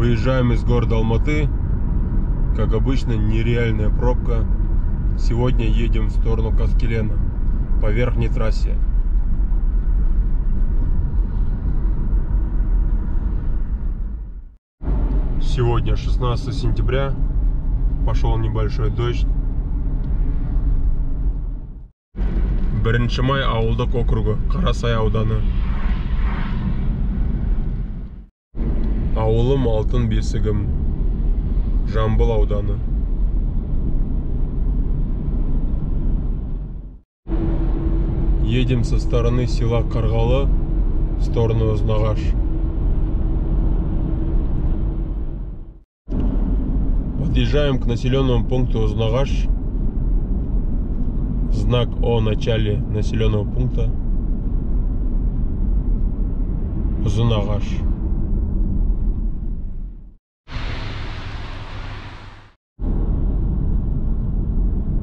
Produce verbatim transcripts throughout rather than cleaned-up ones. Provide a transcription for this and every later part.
Выезжаем из города Алматы. Как обычно, нереальная пробка. Сегодня едем в сторону Каскелена по верхней трассе. Сегодня шестнадцатое сентября. Пошел небольшой дождь. Бринчимай ауылдық округа, Карасай ауданы. Ауылым алтын бесігім, Жамбыл ауданы. Едем со стороны села Каргала в сторону Узынагаш. Подъезжаем к населенному пункту Узынагаш. Знак о начале населенного пункта Узынагаш.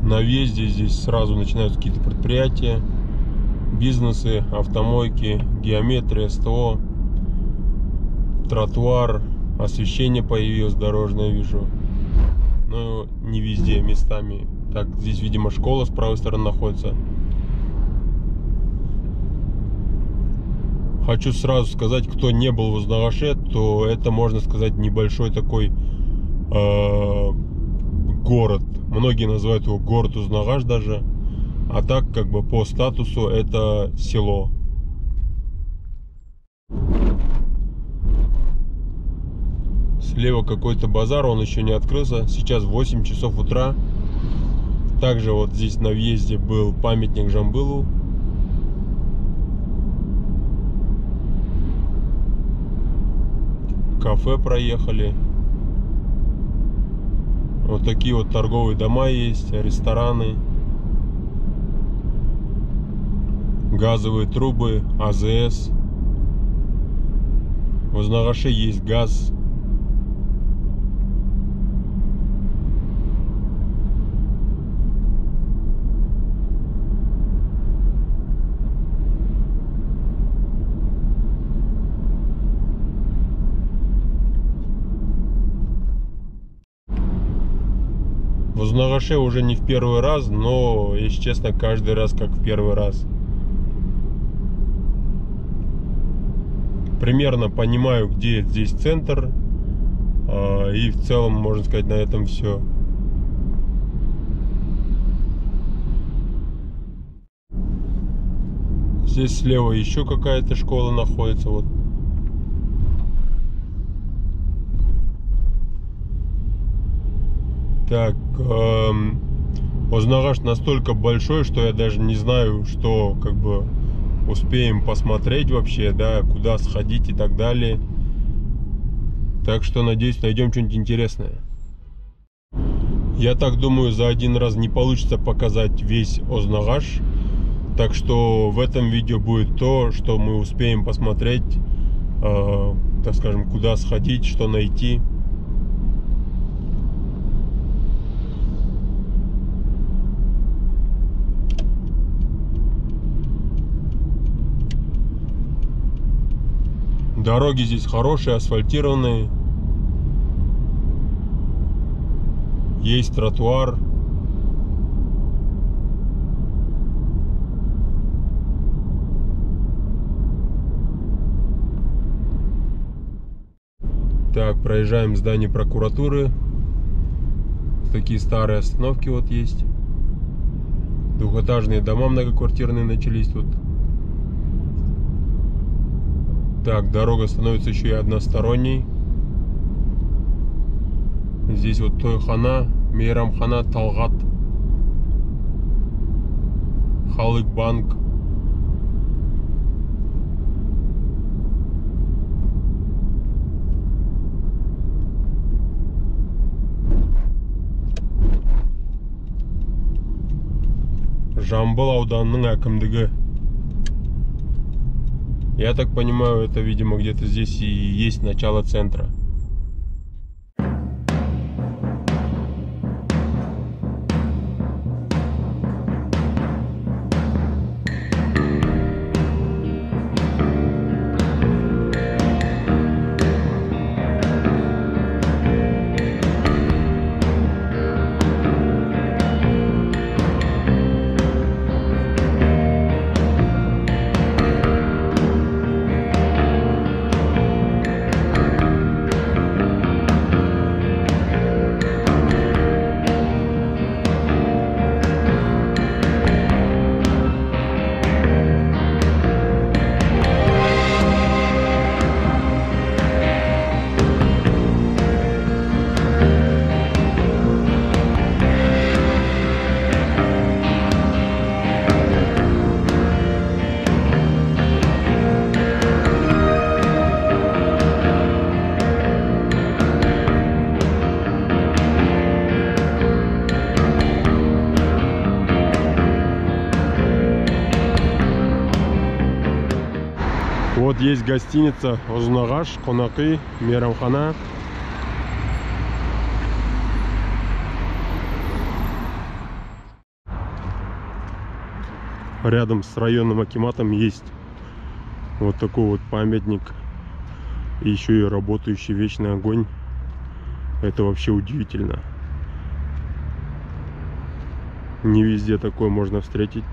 На въезде здесь сразу начинаются какие-то предприятия, бизнесы, автомойки, геометрия, СТО, тротуар, освещение появилось дорожное, вижу. Но не везде, местами. Так, здесь, видимо, школа с правой стороны находится. Хочу сразу сказать, кто не был в Узнагаше, то это, можно сказать, небольшой такой э, город. Многие называют его город Узнагаш даже. А так, как бы, по статусу это село. Слева какой-то базар, он еще не открылся. Сейчас восемь часов утра. Также вот здесь на въезде был памятник Жамбылу. Кафе проехали. Вот такие вот торговые дома есть, рестораны. Газовые трубы, АЗС. В Узнагаше есть газ. В Узнагаше уже не в первый раз, но, если честно, каждый раз как в первый раз. Примерно понимаю, где здесь центр, и в целом, можно сказать, на этом все. Здесь слева еще какая-то школа находится, вот. Так, эм, Узнагаш настолько большой, что я даже не знаю, что как бы успеем посмотреть вообще, да, куда сходить и так далее. Так что, надеюсь, найдем что-нибудь интересное. Я так думаю, за один раз не получится показать весь Узнагаш. Так что в этом видео будет то, что мы успеем посмотреть, э, так скажем, куда сходить, что найти. Дороги здесь хорошие, асфальтированные. Есть тротуар. Так, проезжаем здание прокуратуры. Такие старые остановки вот есть. Двухэтажные дома многоквартирные начались тут. Так, дорога становится еще и односторонней. Здесь вот Тойхана, Мейрамхана, Талгат, Халыкбанк. Жамбыл ауданының әкімдігі. Я так понимаю, это, видимо, где-то здесь и есть начало центра. Тут есть гостиница Узынагаш Конаки, Мейрамхана. Рядом с районным акиматом есть вот такой вот памятник. И еще и работающий вечный огонь. Это вообще удивительно. Не везде такое можно встретить.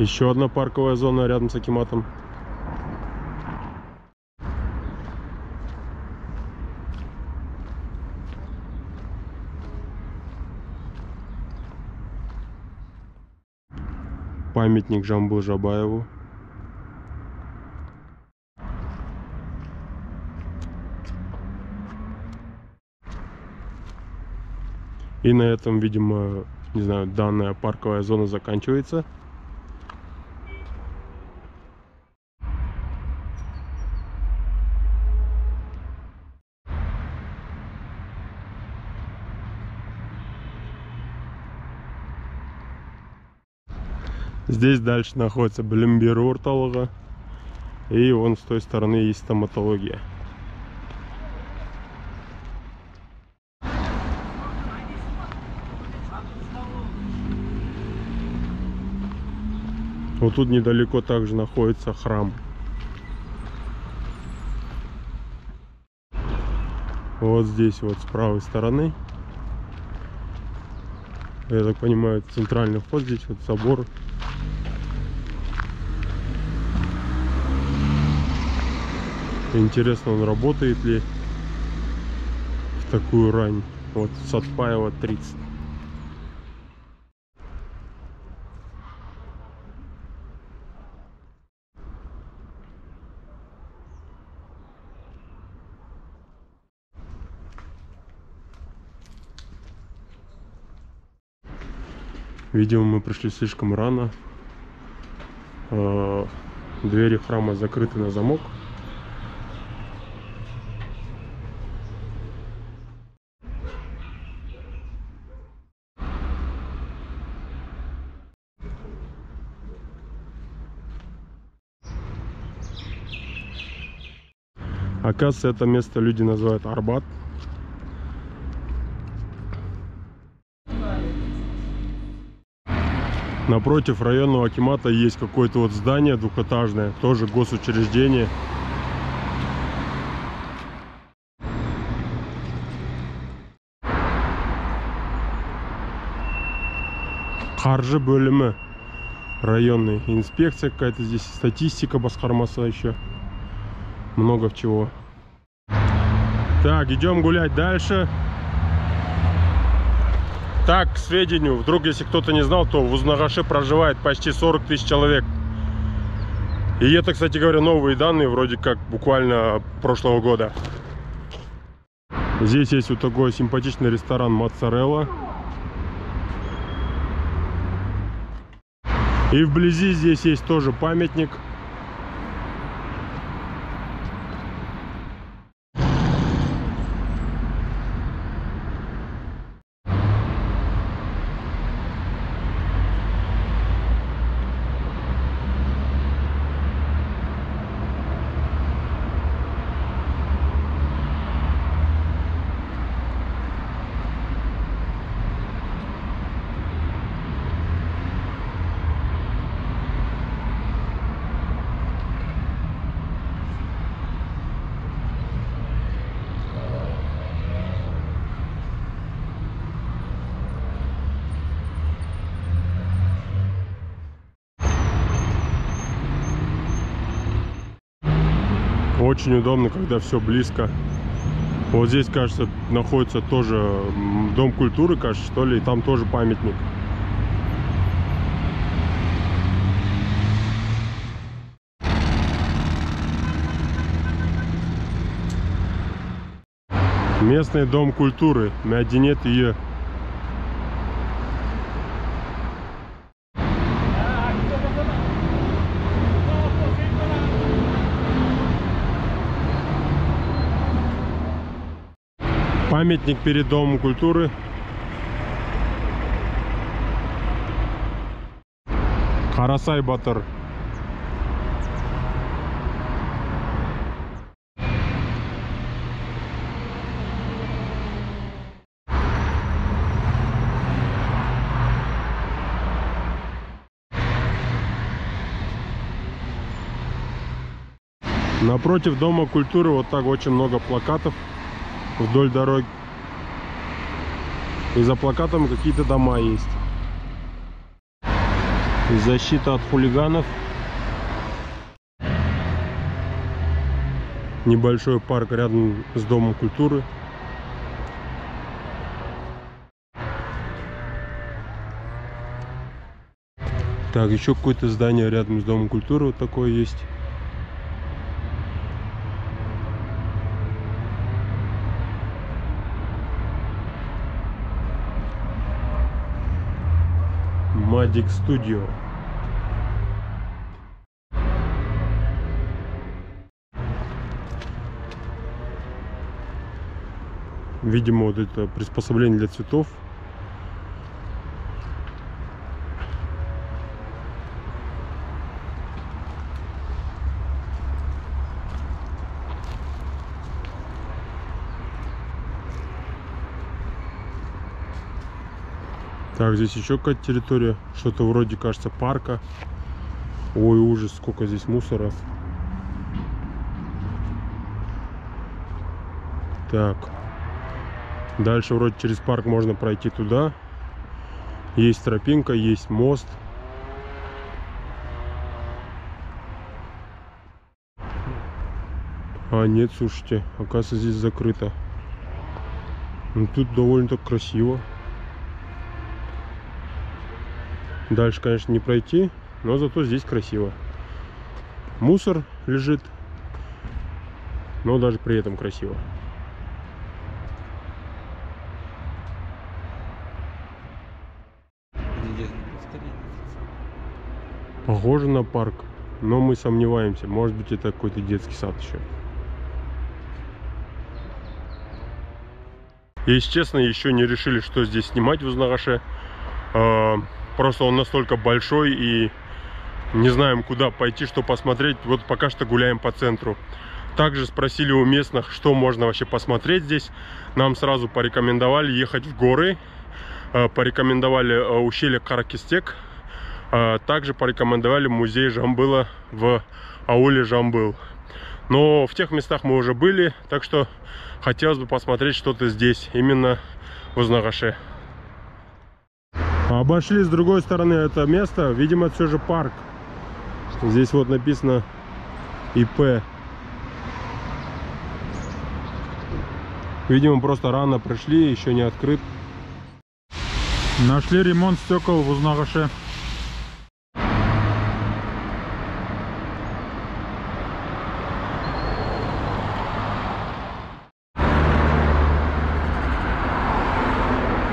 Еще одна парковая зона рядом с акиматом. Памятник Жамбыл Жабаеву. И на этом, видимо, не знаю, данная парковая зона заканчивается. Здесь дальше находится Блимбир орталога, и вон с той стороны есть стоматология. Вот тут недалеко также находится храм. Вот здесь вот с правой стороны. Я так понимаю, центральный вход, здесь вот собор. Интересно, он работает ли в такую рань. Вот Сатпаева тридцать. Видимо, мы пришли слишком рано. Двери храма закрыты на замок. Оказывается, это место люди называют Арбат. Напротив районного акимата есть какое-то вот здание двухэтажное, тоже госучреждение. Харжибулиме. Районная инспекция какая-то здесь, статистика Басхармаса еще. Много чего. Так, идем гулять дальше. Так, к сведению, вдруг, если кто-то не знал, то в Узнагаше проживает почти сорок тысяч человек. И это, кстати говоря, новые данные, вроде как буквально прошлого года. Здесь есть вот такой симпатичный ресторан Моцарелла. И вблизи здесь есть тоже памятник. Очень удобно, когда все близко. Вот здесь, кажется, находится тоже дом культуры, кажется, что ли, и там тоже памятник. Местный дом культуры мәдениет үйі. Памятник перед домом культуры. Карасай Батыр. Напротив дома культуры вот так очень много плакатов вдоль дороги. И за плакатом какие-то дома есть. Защита от хулиганов. Небольшой парк рядом с домом культуры. Так, еще какое-то здание рядом с домом культуры вот такое есть. Vladic Studio. Видимо, вот это приспособление для цветов. Так, здесь еще какая-то территория, что-то вроде, кажется, парка. Ой, ужас, сколько здесь мусора. Так, дальше вроде через парк можно пройти туда. Есть тропинка, есть мост. А, нет, слушайте, оказывается, здесь закрыто. Ну, тут довольно-то красиво. Дальше, конечно, не пройти, но зато здесь красиво. Мусор лежит, но даже при этом красиво. Похоже на парк, но мы сомневаемся. Может быть, это какой-то детский сад еще. И, естественно, еще не решили, что здесь снимать в Узнагаше. Просто он настолько большой и не знаем, куда пойти, что посмотреть. Вот пока что гуляем по центру. Также спросили у местных, что можно вообще посмотреть здесь. Нам сразу порекомендовали ехать в горы. Порекомендовали ущелье Каркистек. Также порекомендовали музей Жамбыла в ауле Жамбыл. Но в тех местах мы уже были, так что хотелось бы посмотреть что-то здесь, именно в Узнагаше. Обошли с другой стороны это место, видимо, все же парк. Здесь вот написано И П. Видимо, просто рано пришли, еще не открыт. Нашли ремонт стекол в Узнагаше.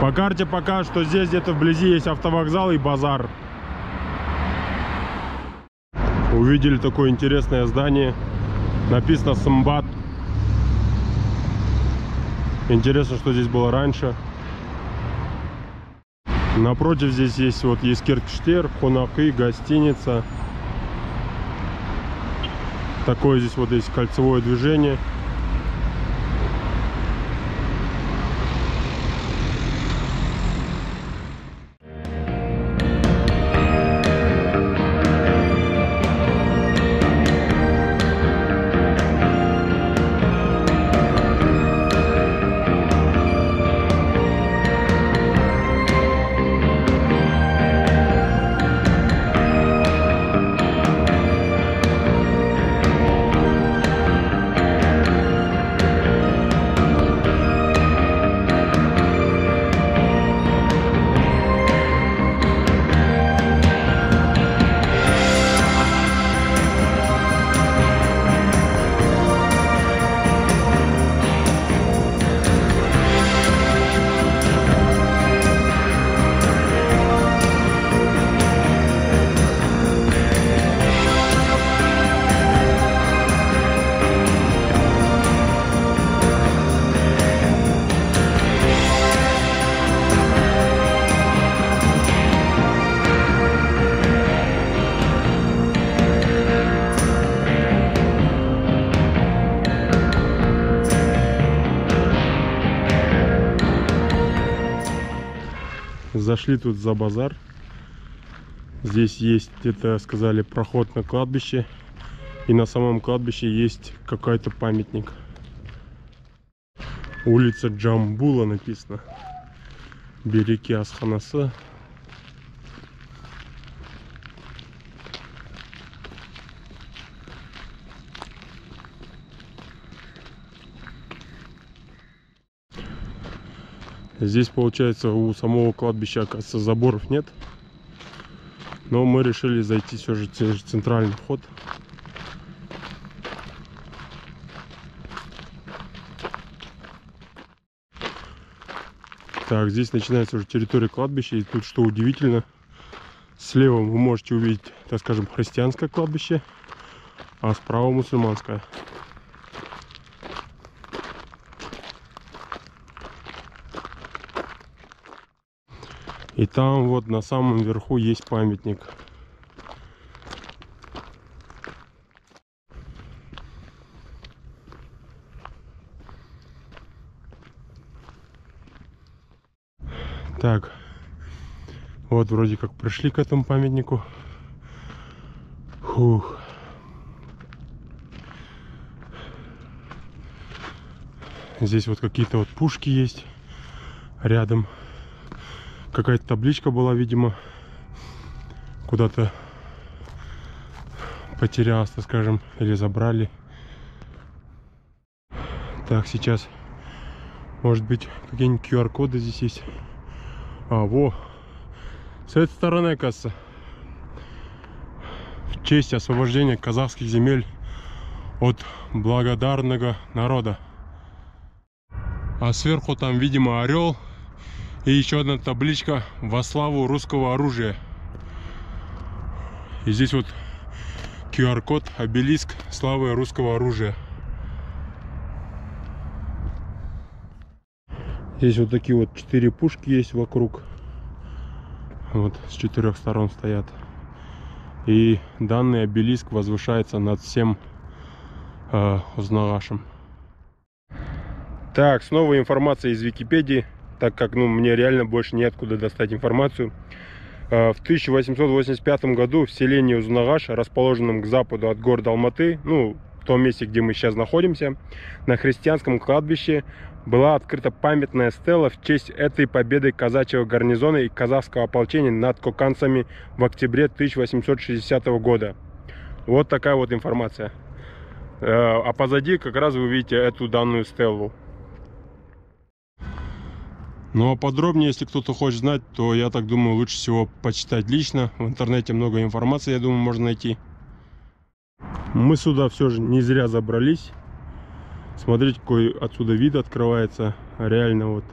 По карте пока что здесь где-то вблизи есть автовокзал и базар. Увидели такое интересное здание. Написано Сымбат. Интересно, что здесь было раньше. Напротив здесь есть, вот, есть киркштер, хунахы, гостиница. Такое здесь вот есть кольцевое движение. Зашли тут за базар. Здесь есть, это сказали, проход на кладбище. И на самом кладбище есть какой-то памятник. Улица Джамбула написано. Береги асханаса. Здесь, получается, у самого кладбища, оказывается, заборов нет. Но мы решили зайти все же через центральный вход. Так, здесь начинается уже территория кладбища. И тут, что удивительно, слева вы можете увидеть, так скажем, христианское кладбище, а справа мусульманское. И там вот на самом верху есть памятник. Так, вот вроде как пришли к этому памятнику. Фух. Здесь вот какие-то вот пушки есть рядом. Какая-то табличка была, видимо, куда-то потерялась, так скажем, или забрали. Так, сейчас, может быть, какие-нибудь ку ар коды здесь есть. А, во! С этой стороны, оказывается. В честь освобождения казахских земель от благодарного народа. А сверху там, видимо, орел. И еще одна табличка во славу русского оружия. И здесь вот ку ар код, обелиск славы русского оружия. Здесь вот такие вот четыре пушки есть вокруг. Вот с четырех сторон стоят. И данный обелиск возвышается над всем э, Узынагашем. Так, снова информация из Википедии. Так как, ну, мне реально больше неоткуда достать информацию. В тысяча восемьсот восемьдесят пятом году в селении Узынагаш, расположенном к западу от города Алматы, ну, в том месте, где мы сейчас находимся, на христианском кладбище была открыта памятная стела в честь этой победы казачьего гарнизона и казахского ополчения над коканцами в октябре тысяча восемьсот шестидесятого года. Вот такая вот информация. А позади как раз вы видите эту данную стелу. Ну а подробнее, если кто-то хочет знать, то я так думаю, лучше всего почитать лично. В интернете много информации, я думаю, можно найти. Мы сюда все же не зря забрались. Смотрите, какой отсюда вид открывается. Реально вот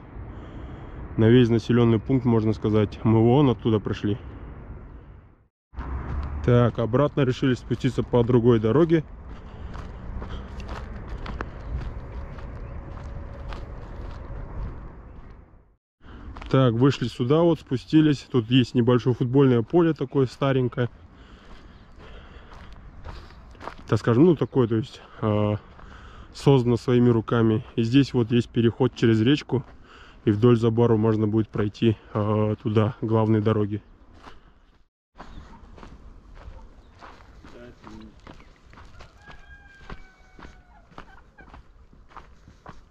на весь населенный пункт, можно сказать. Мы вон оттуда пришли. Так, обратно решили спуститься по другой дороге. Так, вышли сюда, вот спустились. Тут есть небольшое футбольное поле такое старенькое. Так скажем, ну такое, то есть э, создано своими руками. И здесь вот есть переход через речку. И вдоль забора можно будет пройти э, туда, главной дороги.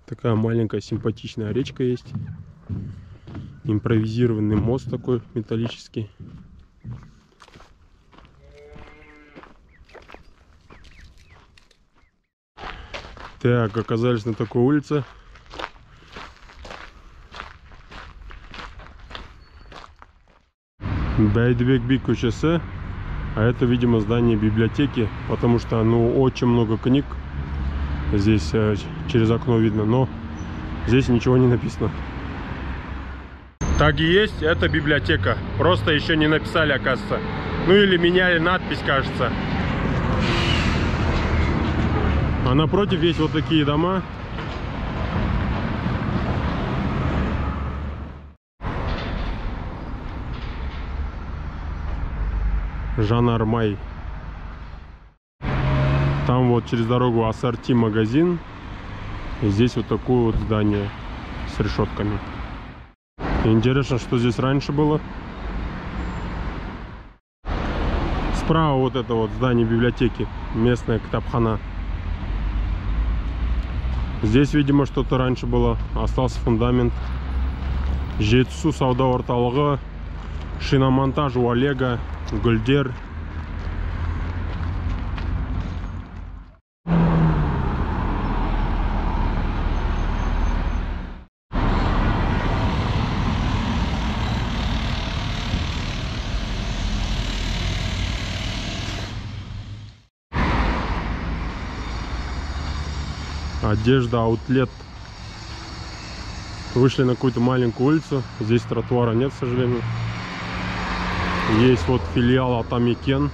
Такая маленькая симпатичная речка есть. Импровизированный мост такой металлический. Так, оказались на такой улице. Байдыбек би көшесі. А это, видимо, здание библиотеки, потому что, ну, очень много книг. Здесь э, через окно видно, но здесь ничего не написано. Так и есть, это библиотека. Просто еще не написали, оказывается. Ну или меняли надпись, кажется. А напротив есть вот такие дома. Жанармай. Там вот через дорогу ассорти магазин. И здесь вот такое вот здание с решетками. Интересно, что здесь раньше было. Справа вот это вот здание библиотеки, местная китапхана. Здесь, видимо, что-то раньше было. Остался фундамент. Жетсу сауда орталығы, шиномонтаж у Олега, Гульдер. Одежда, аутлет. Вышли на какую-то маленькую улицу. Здесь тротуара нет, к сожалению. Есть вот филиал Атамекен.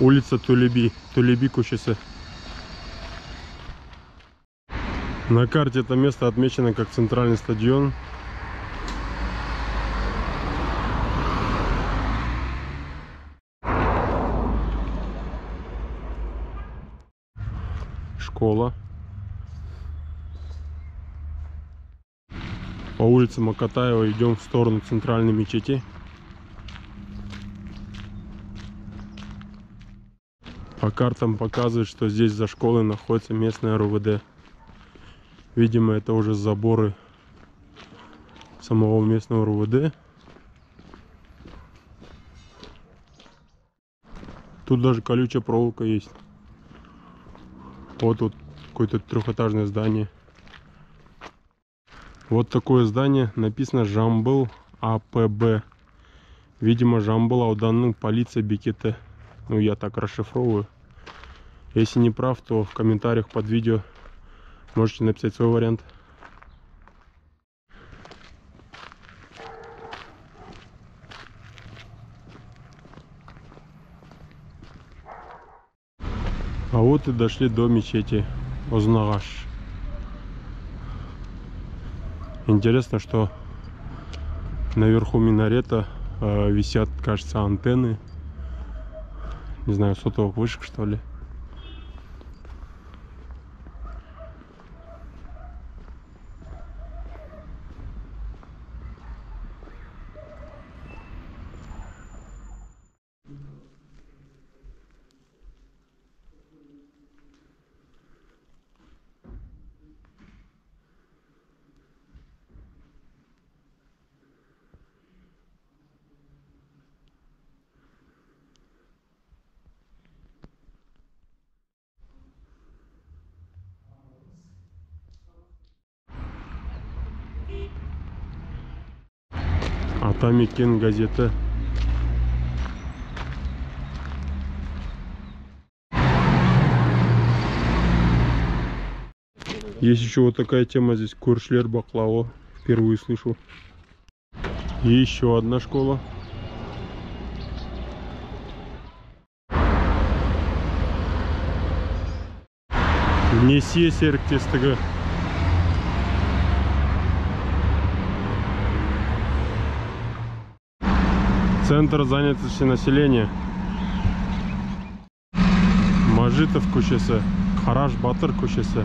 Улица Тулеби. Тулеби көшесі. На карте это место отмечено как центральный стадион. Школа. По улице Макатаева идем в сторону центральной мечети. По картам показывает, что здесь за школой находится местная РУВД. Видимо, это уже заборы самого местного РУВД. Тут даже колючая проволока есть. Вот тут какое-то трехэтажное здание. Вот такое здание, написано Жамбыл АПБ. Видимо, Жамбыл ауданының полиция бекеті. Ну, я так расшифровываю. Если не прав, то в комментариях под видео можете написать свой вариант. А вот и дошли до мечети Узынагаш. Интересно, что наверху минарета э, висят, кажется, антенны. Не знаю, сотовых вышек, что ли. Атамекен газеті. Есть еще вот такая тема здесь. Куршлер, баклава. Впервые слышу. И еще одна школа. Несие серіктестігі. Центр занятости населения. Мажитов көшесі, Карасай Батыр көшесі.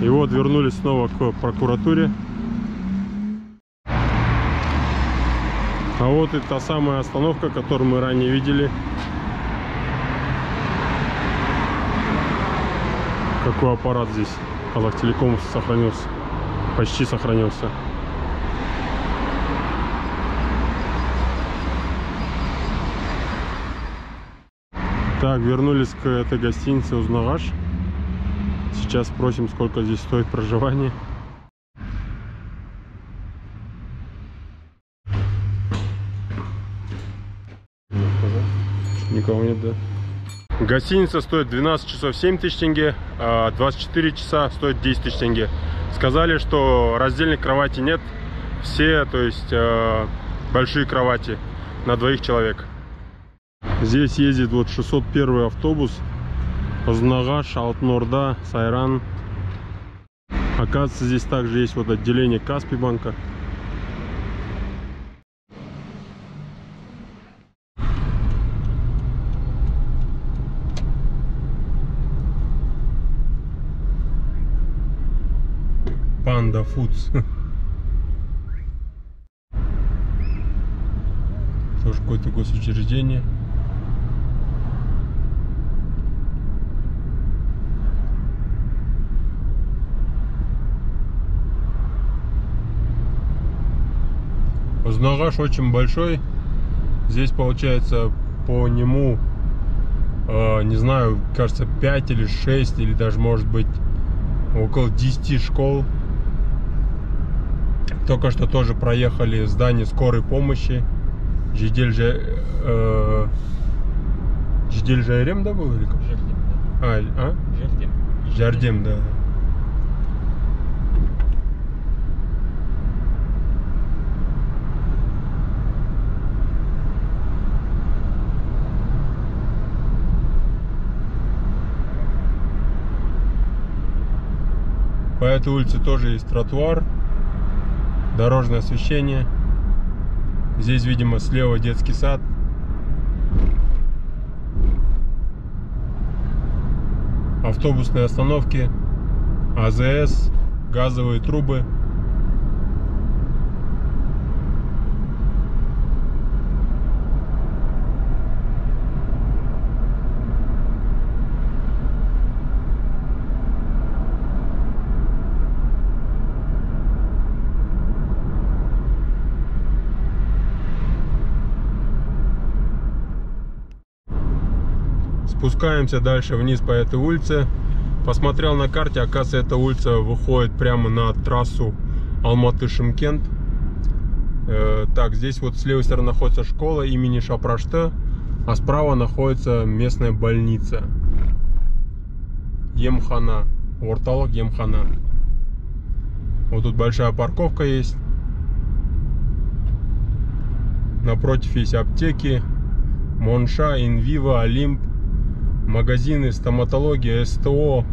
И вот вернулись снова к прокуратуре. А вот и та самая остановка, которую мы ранее видели. Какой аппарат здесь? Казахтелеком сохранился. Почти сохранился. Так, вернулись к этой гостинице Узынагаш. Сейчас спросим, сколько здесь стоит проживание. Никого нет, да? Гостиница стоит двенадцать часов семь тысяч тенге, а двадцать четыре часа стоит десять тысяч тенге. Сказали, что раздельной кровати нет. Все, то есть, большие кровати на двоих человек. Здесь ездит вот шестьсот первый автобус Узынагаш, Алтын-Орда, Сайран. Оказывается, здесь также есть вот отделение Каспи банка. Панда Фудс. Тоже какое-то госучреждение. Узынагаш очень большой. Здесь получается по нему, э, не знаю, кажется пять или шесть, или даже может быть около десяти школ. Только что тоже проехали здание скорой помощи. Жедель же... Э, Жедель Жардем, да, был? Или как? Жардем, да. А, а? Жардем. Жардем, да. По этой улице тоже есть тротуар, дорожное освещение. Здесь, видимо, слева детский сад. Автобусные остановки, АЗС, газовые трубы. Спускаемся дальше вниз по этой улице. Посмотрел на карте, оказывается, эта улица выходит прямо на трассу Алматы-Шымкент. Э, так, здесь вот с левой стороны находится школа имени Шапрашта, а справа находится местная больница. Емхана, орталог Емхана. Вот тут большая парковка есть. Напротив есть аптеки, Монша, Инвива, Олимп. Магазины, стоматология, СТО.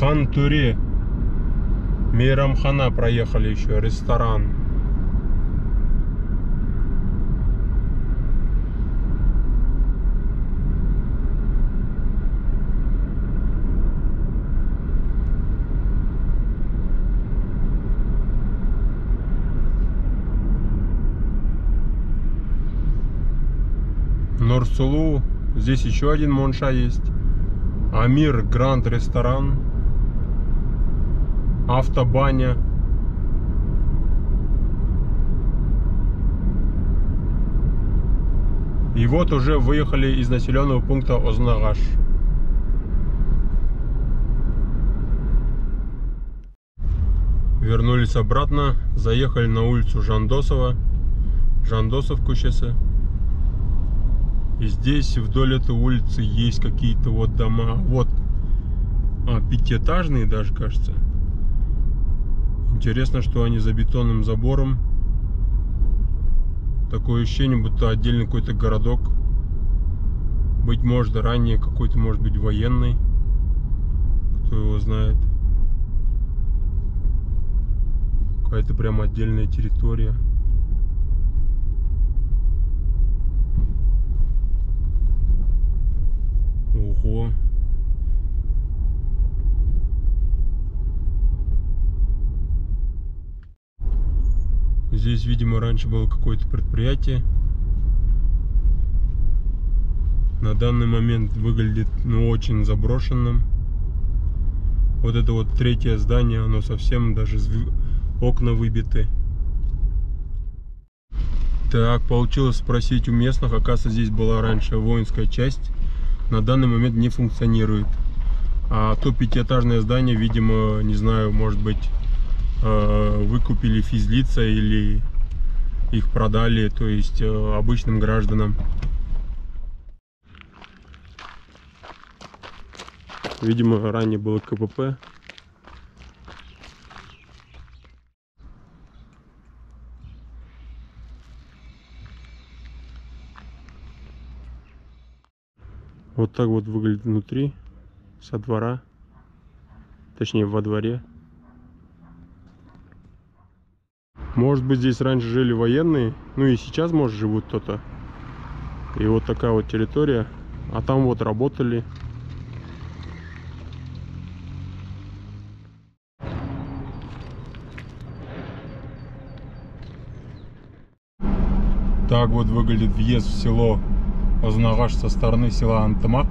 Хантуре. Мейрамхана проехали еще, ресторан. Нурсулу, здесь еще один монша есть. Амир, Гранд ресторан. Автобаня. И вот уже выехали из населенного пункта Узынагаш. Вернулись обратно, заехали на улицу Жандосова. Жандосовку сейчас. И здесь вдоль этой улицы есть какие-то вот дома, вот а, пятиэтажные даже, кажется. Интересно, что они за бетонным забором. Такое ощущение, будто отдельный какой-то городок. Быть может, ранее какой-то, может быть, военный. Кто его знает. Какая-то прям отдельная территория. Ого. Здесь, видимо, раньше было какое-то предприятие. На данный момент выглядит, ну, очень заброшенным. Вот это вот третье здание, оно совсем даже окна выбиты. Так, получилось спросить у местных. Оказывается, здесь была раньше воинская часть. На данный момент не функционирует. А то пятиэтажное здание, видимо, не знаю, может быть, выкупили физлица или их продали, то есть обычным гражданам. Видимо, ранее было КПП. Вот так вот выглядит внутри, со двора, точнее во дворе. Может быть, здесь раньше жили военные, ну и сейчас, может, живут кто-то. И вот такая вот территория, А там вот работали. Так вот выглядит въезд в село Узынагаш со стороны села Антамак.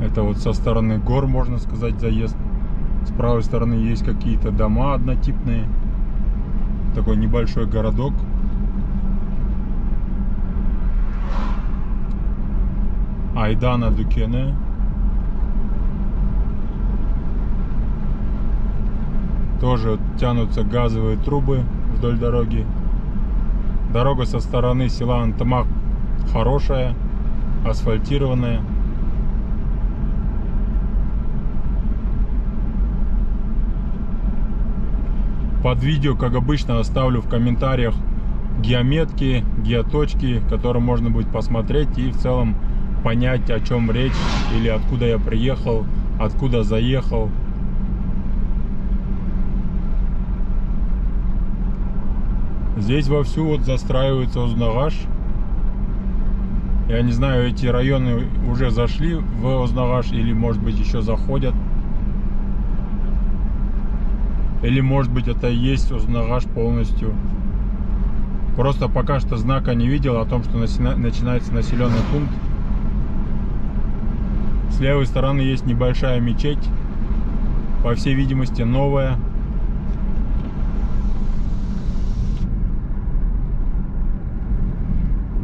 Это вот со стороны гор, можно сказать, заезд. С правой стороны есть какие-то дома однотипные. Такой небольшой городок. Айдана Дукене. Тоже тянутся газовые трубы вдоль дороги. Дорога со стороны села Антамак хорошая, асфальтированная. Под видео, как обычно, оставлю в комментариях геометки, геоточки, которые можно будет посмотреть и в целом понять, о чем речь, или откуда я приехал, откуда заехал. Здесь вовсю вот застраивается Узынагаш. Я не знаю, эти районы уже зашли в Узынагаш или, может быть, еще заходят. Или, может быть, это и есть Узынагаш полностью. Просто пока что знака не видел о том, что начинается населенный пункт. С левой стороны есть небольшая мечеть. По всей видимости, новая.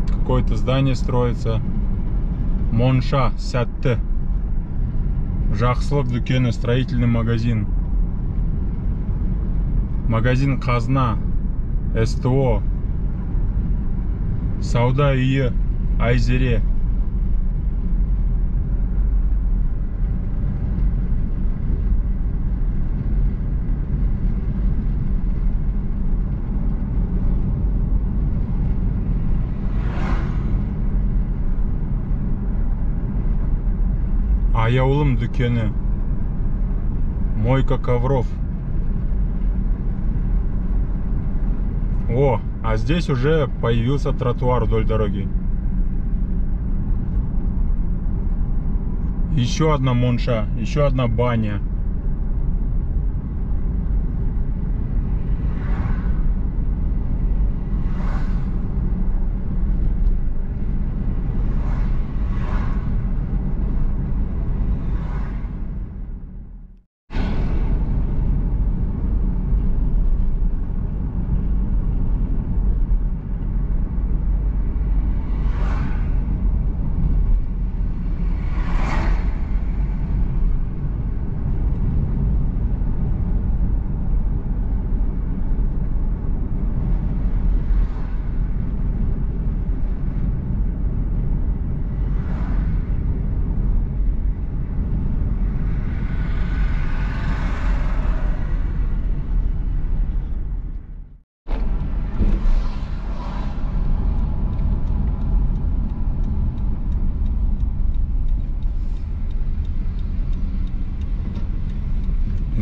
Какое-то здание строится. Монша сәтті. Жақсылық дүкені, строительный магазин. Магазин Казна, СТО, сауда үйі, Айзере. Аяулым дүкені, мойка ковров. О, а здесь уже появился тротуар вдоль дороги. Еще одна монша, еще одна баня.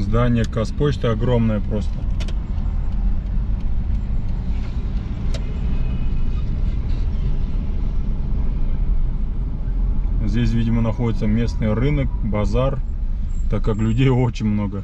Здание Казпочты огромное просто. Здесь, видимо, находится местный рынок, базар, так как людей очень много.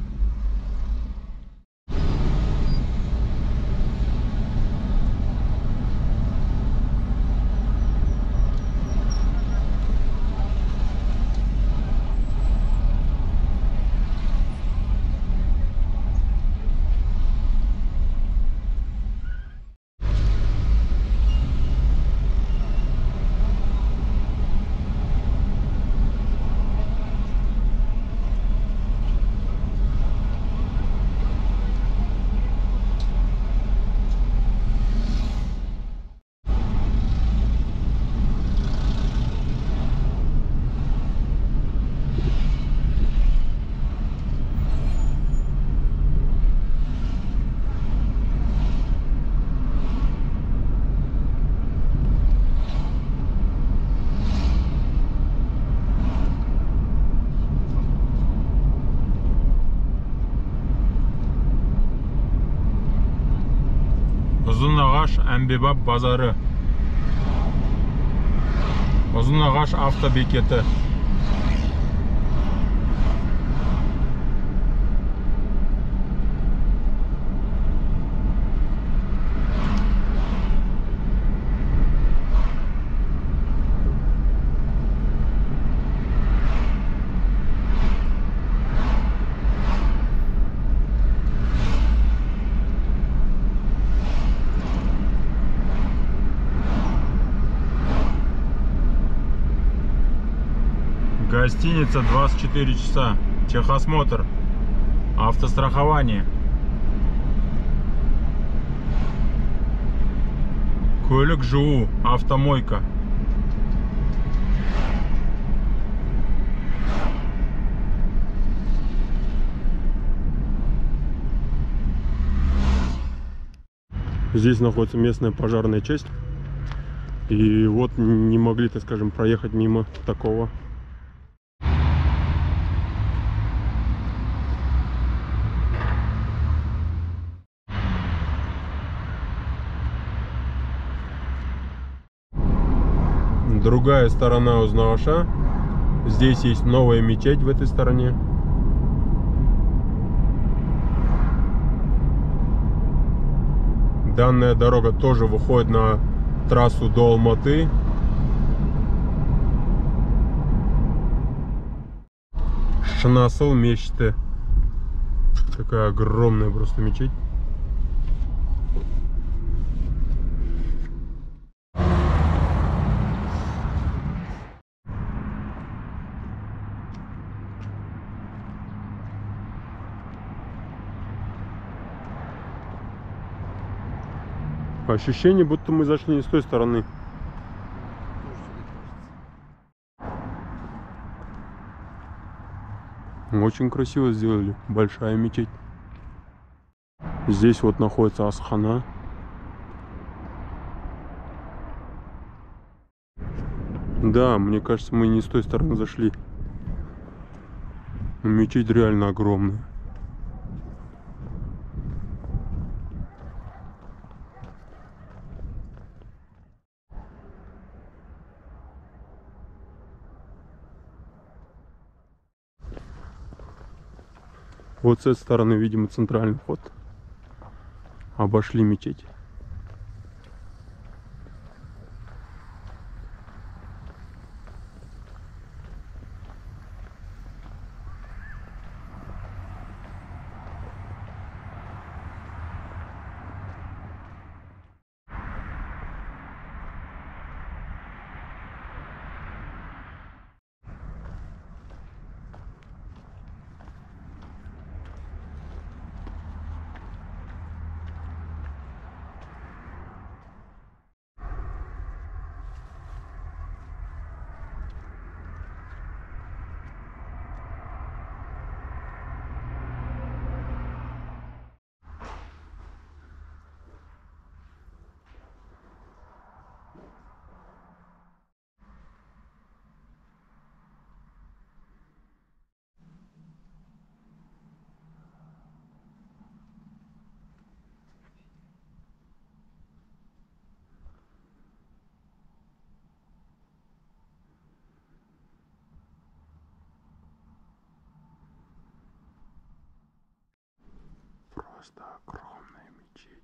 Узынагаш Амбебаб базары. Узынагаш автобекеті. Гостиница двадцать четыре часа. Техосмотр. Автострахование. Көлік жуу. Автомойка. Здесь находится местная пожарная часть. И вот не могли, так скажем, проехать мимо такого. Другая сторона Узынагаша. Здесь есть новая мечеть в этой стороне. Данная дорога тоже выходит на трассу до Алматы. Шанасыл мечети. Такая огромная просто мечеть. Ощущение, будто мы зашли не с той стороны. Очень красиво сделали. Большая мечеть. Здесь вот находится асхана. Да, мне кажется, мы не с той стороны зашли. Мечеть реально огромная. Вот с этой стороны, видимо, центральный вход. Обошли мечеть. Просто огромная мечеть.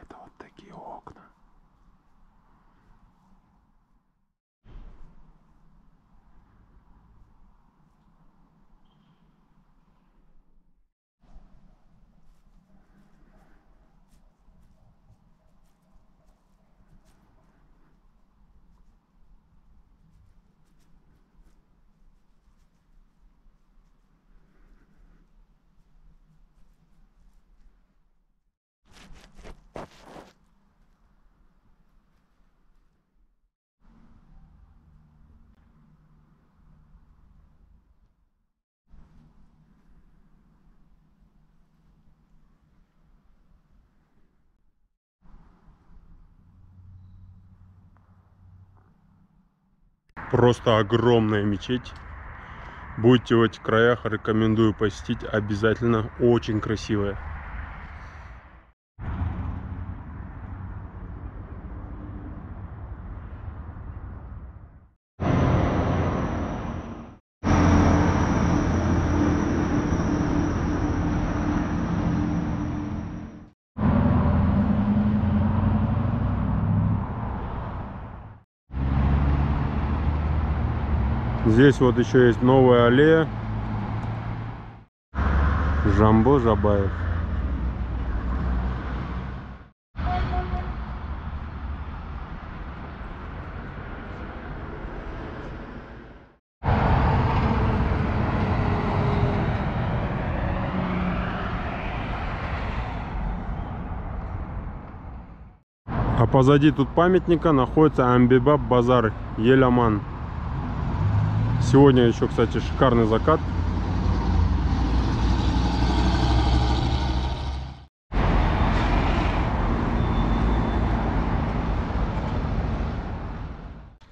Это вот такие окна. Просто огромная мечеть. Будете в этих краях, рекомендую посетить обязательно. Очень красивая. Здесь вот еще есть новая аллея. Жамбыл Жабаев. А позади тут памятника находится Амбибаб базар Еламан. Сегодня еще, кстати, шикарный закат.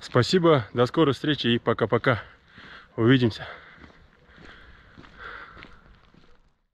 Спасибо, до скорой встречи и пока-пока. Увидимся.